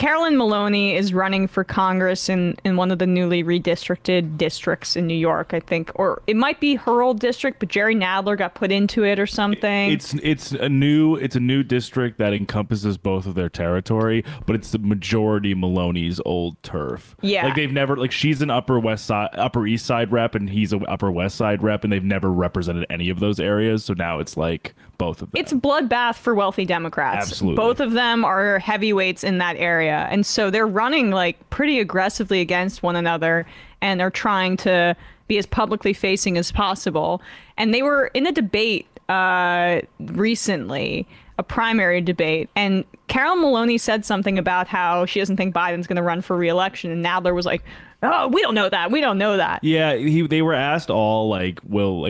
Carolyn Maloney is running for Congress in one of the newly redistricted districts in New York, I think, or it might be her old district, but Jerry Nadler got put into it or something. It's a new district that encompasses both of their territory, but it's the majority Maloney's old turf. Yeah, like they've never, like, she's an Upper East Side rep and he's an Upper West Side rep, and they've never represented any of those areas. So now it's like both of them. It's a bloodbath for wealthy Democrats. Absolutely, both of them are heavyweights in that area. And so they're running like pretty aggressively against one another, and are trying to be as publicly facing as possible. And they were in a debate recently, a primary debate. And Carolyn Maloney said something about how she doesn't think Biden's going to run for re-election. And Nadler was like, "Oh, we don't know that. We don't know that." Yeah, they were asked all will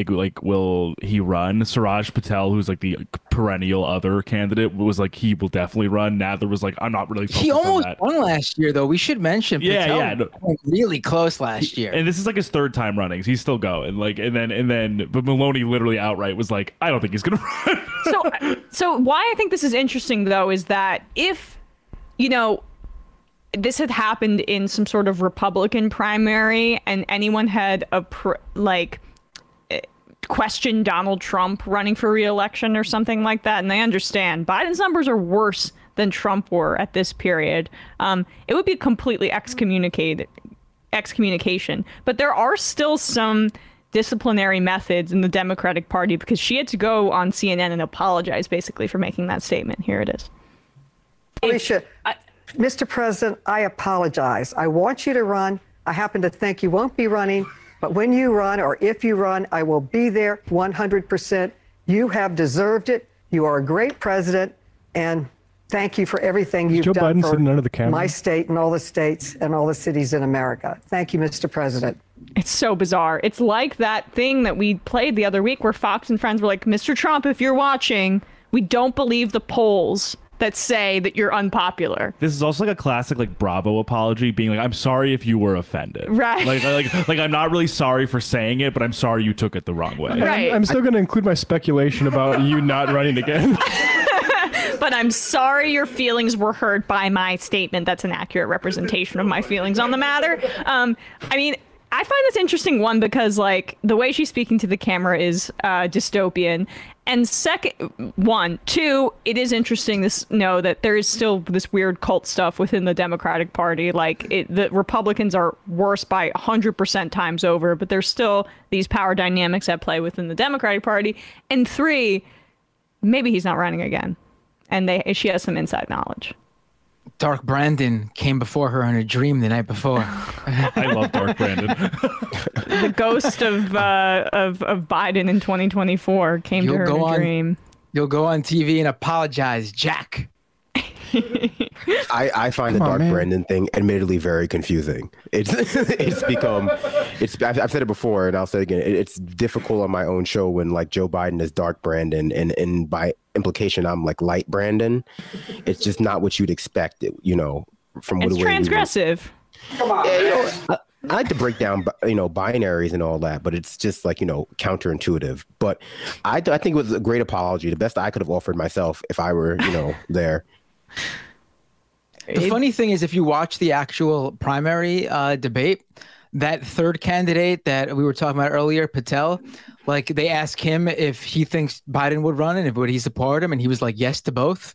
he run? Suraj Patel, who's like the perennial other candidate, was like, he will definitely run. Nadler was like, I'm not really. He almost won last year, though. We should mention. Yeah, Patel was really close last year. And this is like his third time running. So he's still going. But Maloney literally outright was like, I don't think he's gonna run. So why I think this is interesting though is that if this had happened in some sort of Republican primary and anyone had questioned Donald Trump running for re-election or something like that, and they understand Biden's numbers are worse than Trump were at this period, it would be completely excommunication. But there are still some disciplinary methods in the Democratic Party, because she had to go on CNN and apologize basically for making that statement. Here it is. Alicia, Mr. President, I apologize. I want you to run. I happen to think you won't be running, but when you run, or if you run, I will be there 100%. You have deserved it. You are a great president, and thank you for everything you've done for my state and all the states and all the cities in America. Thank you, Mr. President. It's so bizarre. It's like that thing that we played the other week where Fox and Friends were like, Mr. Trump, if you're watching, we don't believe the polls that say that you're unpopular. This is also like a classic like Bravo apology, being like, I'm sorry if you were offended. Right. Like I'm not really sorry for saying it, but I'm sorry you took it the wrong way. Right. I'm still going to include my speculation about you not running again. But I'm sorry your feelings were hurt by my statement. That's an accurate representation of my feelings on the matter. I find this interesting, one, because like the way she's speaking to the camera is dystopian. And two, it is interesting to know that there is still this weird cult stuff within the Democratic Party. Like the Republicans are worse by 100% times over, but there's still these power dynamics at play within the Democratic Party. And three, maybe he's not running again. And she has some inside knowledge. Dark Brandon came before her in a dream the night before. I love Dark Brandon. The ghost of Biden in 2024 came to her in a dream. You'll go on TV and apologize, Jack. I find Brandon thing admittedly very confusing. I've said it before and I'll say it again. It's difficult on my own show when like Joe Biden is Dark Brandon and by implication I'm like Light Brandon. It's just not what you'd expect, from what it's transgressive. Come on. I like to break down, binaries and all that, but it's just like, counterintuitive. But I think it was a great apology, the best I could have offered myself if I were, there. The funny thing is, if you watch the actual primary debate, that third candidate that we were talking about earlier, Patel, like they ask him if he thinks Biden would run and if would he support him, and he was like, yes to both.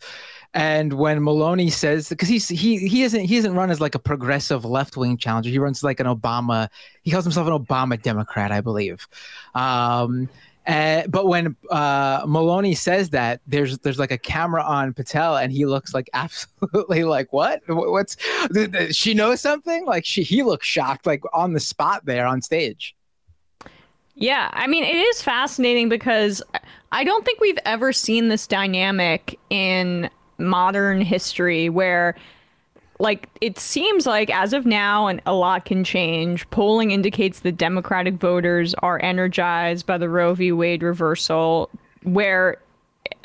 And when Maloney says, because he isn't run as like a progressive left wing challenger, he runs like an Obama. He calls himself an Obama Democrat, I believe. But when Maloney says that, there's like a camera on Patel, and he looks like absolutely like what? What's she knows something? Like he looks shocked, like on the spot there on stage. Yeah, I mean, it is fascinating because I don't think we've ever seen this dynamic in modern history where, like, it seems like as of now, and a lot can change, polling indicates that Democratic voters are energized by the Roe v. Wade reversal, where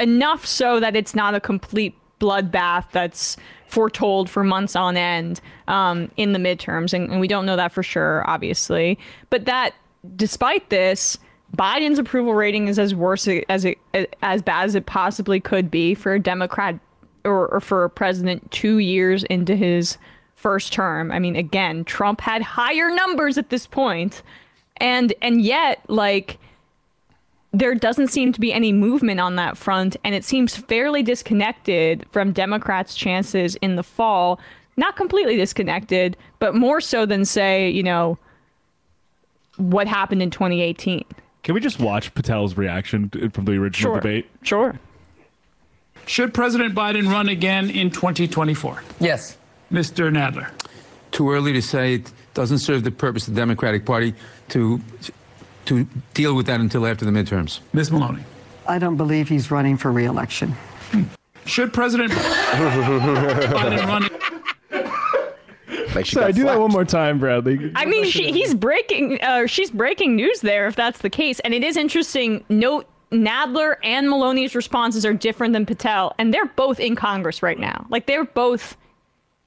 enough so that it's not a complete bloodbath that's foretold for months on end in the midterms. And we don't know that for sure, obviously. But that despite this, Biden's approval rating is as bad as it possibly could be for a Democrat or for a president 2 years into his first term. I mean, again, Trump had higher numbers at this point. And yet, like, there doesn't seem to be any movement on that front. And it seems fairly disconnected from Democrats' chances in the fall. Not completely disconnected, but more so than, say, you know, what happened in 2018. Can we just watch Patel's reaction from the original debate? Sure. Should President Biden run again in 2024? Yes. Mr. Nadler. Too early to say. It doesn't serve the purpose of the Democratic Party to deal with that until after the midterms. Ms. Maloney. I don't believe he's running for re-election. Should President Biden run again? Sorry, do that one more time, Bradley. I mean, she's breaking news there if that's the case. And it is interesting, note Nadler and Maloney's responses are different than Patel, and they're both in Congress right now. Like, they're both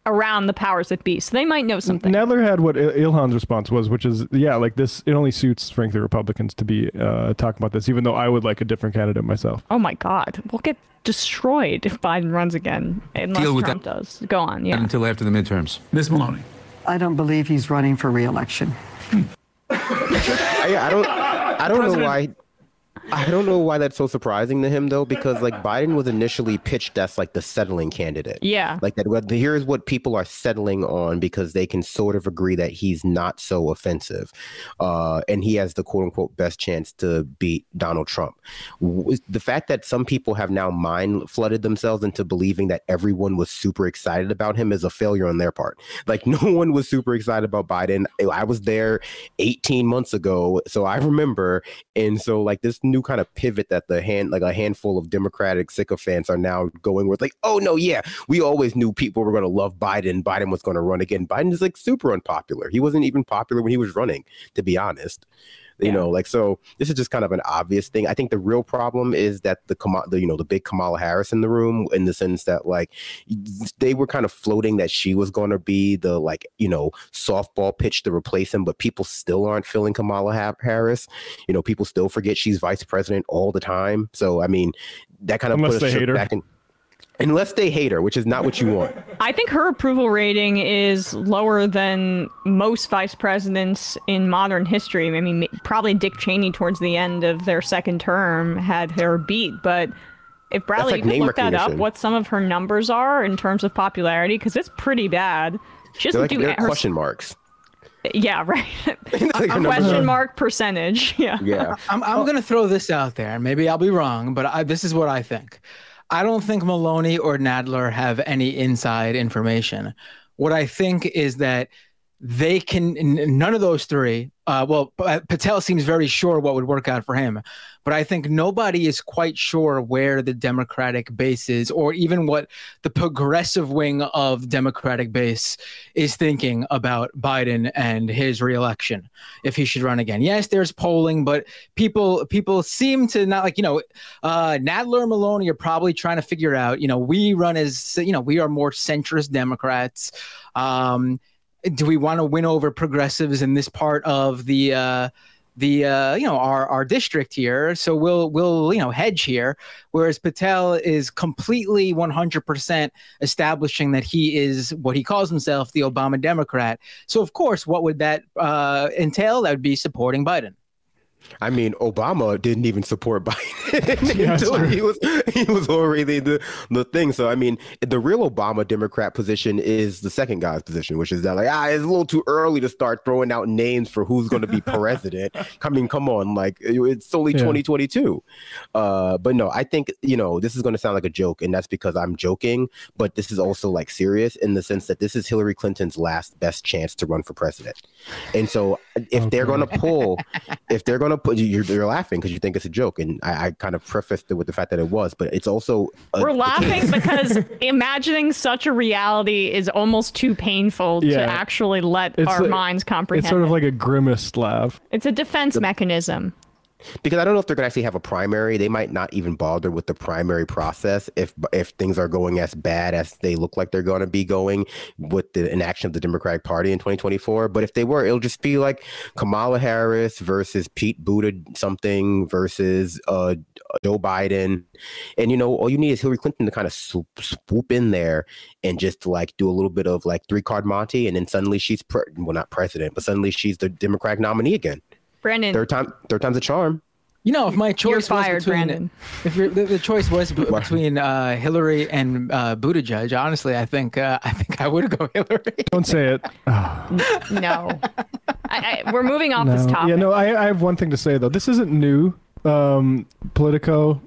around the powers that be, so they might know something. Nadler had what Ilhan's response was, which is, yeah, like, this, it only suits, frankly, Republicans to be talking about this, even though I would like a different candidate myself. Oh my God, we'll get destroyed if Biden runs again, unless Trump does. Go on, yeah. Until after the midterms. Ms. Maloney. I don't believe he's running for re-election. I don't know why that's so surprising to him, though, because, like, Biden was initially pitched as, like, the settling candidate. Yeah. Like, that, here's what people are settling on because they can sort of agree that he's not so offensive. And he has the quote-unquote best chance to beat Donald Trump. The fact that some people have now mind-flooded themselves into believing that everyone was super excited about him is a failure on their part. Like, no one was super excited about Biden. I was there 18 months ago, so I remember. And so, like, this new kind of pivot that a handful of Democratic sycophants are now going with, like, oh no, yeah, we always knew people were going to love Biden. Biden was going to run again. Biden is, like, super unpopular. He wasn't even popular when he was running, to be honest. You know, like, so this is just kind of an obvious thing. I think the real problem is that the big Kamala Harris in the room, in the sense that, like, they were kind of floating that she was going to be the, like, you know, softball pitch to replace him. But people still aren't feeling Kamala Harris. You know, people still forget she's vice president all the time. So, I mean, that kind of puts her back in. Unless they hate her, which is not what you want. I think her approval rating is lower than most vice presidents in modern history. I mean, probably Dick Cheney towards the end of their second term had her beat. But if Bradley, like, you can look that up, what some of her numbers are in terms of popularity, because it's pretty bad. She doesn't question marks. Yeah, right. A question mark percentage. Yeah. I'm going to throw this out there. Maybe I'll be wrong, but this is what I think. I don't think Maloney or Nadler have any inside information. What I think is that they can, none of those three, Patel seems very sure what would work out for him, but I think nobody is quite sure where the Democratic base is, or even what the progressive wing of Democratic base is thinking about Biden and his reelection, if he should run again. Yes, there's polling, but people seem to not, like, you know, Nadler and Maloney are probably trying to figure out, you know, we run as, you know, we are more centrist Democrats. Do we want to win over progressives in this part of our district here? So we'll, you know, hedge here. Whereas Patel is completely 100% establishing that he is what he calls himself, the Obama Democrat. So, of course, what would that entail? That would be supporting Biden. I mean, Obama didn't even support Biden. He was already the thing. So, I mean, the real Obama Democrat position is the second guy's position, which is that, like, it's a little too early to start throwing out names for who's going to be president. I mean, come on, like, it's only 2022. But no, I think, you know, this is going to sound like a joke, and that's because I'm joking. But this is also, like, serious in the sense that this is Hillary Clinton's last best chance to run for president. And so if they're going to put you're laughing because you think it's a joke, and I kind of prefaced it with the fact that it was, but it's also we're laughing because imagining such a reality is almost too painful to actually let our minds comprehend. It's sort of like a grimaced laugh. It's a defense mechanism. because I don't know if they're going to actually have a primary. They might not even bother with the primary process if things are going as bad as they look like they're going to be going with the inaction of the Democratic Party in 2024. But if they were, it'll just be like Kamala Harris versus Pete Buttigieg something versus Joe Biden. And, you know, all you need is Hillary Clinton to kind of swoop in there and just like do a little bit of like three-card Monty. And then suddenly she's not president, but suddenly she's the Democratic nominee again. Brandon, third time's a charm. You know, if my choice was between, the choice was between Hillary and Buttigieg, honestly, I think I would go Hillary. Don't say it. No, we're moving off this topic. Yeah, no, I have one thing to say though. This isn't new. Politico,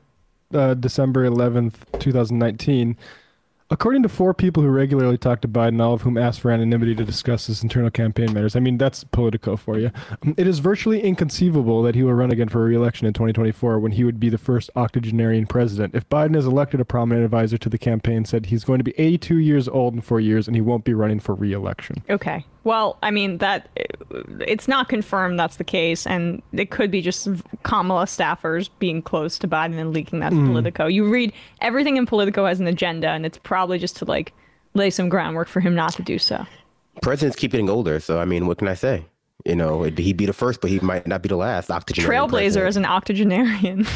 December 11th, 2019. According to four people who regularly talk to Biden, all of whom asked for anonymity to discuss his internal campaign matters. I mean, that's Politico for you. It is virtually inconceivable that he will run again for re-election in 2024 when he would be the first octogenarian president. If Biden is elected, a prominent advisor to the campaign said he's going to be 82 years old in 4 years and he won't be running for re-election. Okay. Well, I mean, it's not confirmed that's the case, and it could be just Kamala staffers being close to Biden and leaking that to Politico. You read everything in Politico has an agenda, and it's probably just to, like, lay some groundwork for him not to do so. Presidents keep getting older, so, I mean, what can I say? You know, he'd be the first, but he might not be the last octogenarian. Trailblazer is an octogenarian.